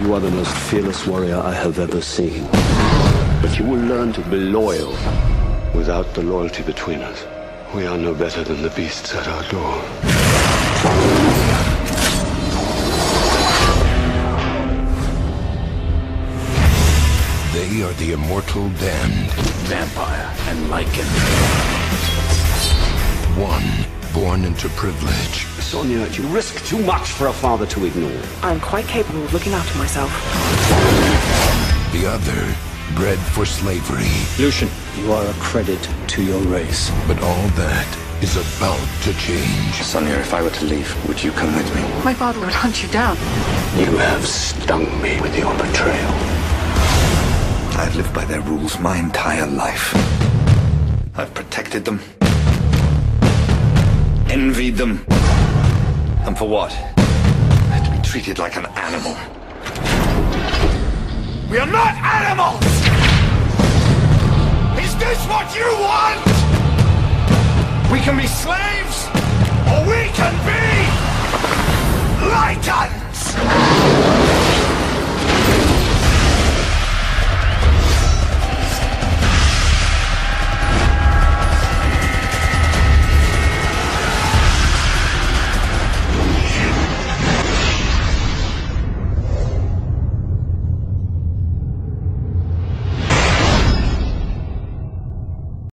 You are the most fearless warrior I have ever seen. But you will learn to be loyal without the loyalty between us. We are no better than the beasts at our door. They are the immortal damned. Vampire and Lycan. One born into privilege. Sonya, you risk too much for a father to ignore. I'm quite capable of looking after myself. The other, bred for slavery. Lucian, you are a credit to your race. But all that is about to change. Sonya, if I were to leave, would you come with me? My father would hunt you down. You have stung me with your betrayal. I've lived by their rules my entire life. I've protected them, envied them, and for what? I had to be treated like an animal. We are not animals! Is this what you want? We can be slaves, or we can be Lycan!